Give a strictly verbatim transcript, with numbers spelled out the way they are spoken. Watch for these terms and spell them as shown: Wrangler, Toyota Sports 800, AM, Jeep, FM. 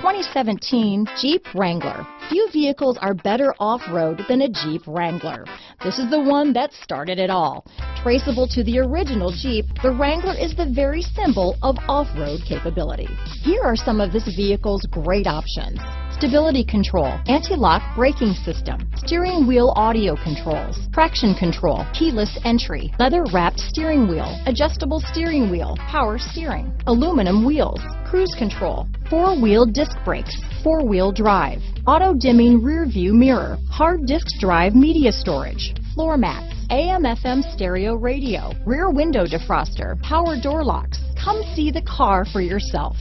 twenty seventeen Jeep Wrangler. Few vehicles are better off-road than a Jeep Wrangler. This is the one that started it all. Traceable to the original Jeep, the Wrangler is the very symbol of off-road capability. Here are some of this vehicle's great options: stability control, anti-lock braking system, steering wheel audio controls, traction control, keyless entry, leather-wrapped steering wheel, adjustable steering wheel, power steering, aluminum wheels, cruise control, four-wheel disc brakes, four-wheel drive, auto-dimming rear-view mirror, hard disk drive media storage, floor mats, A M F M stereo radio, rear window defroster, power door locks. Come see the car for yourself.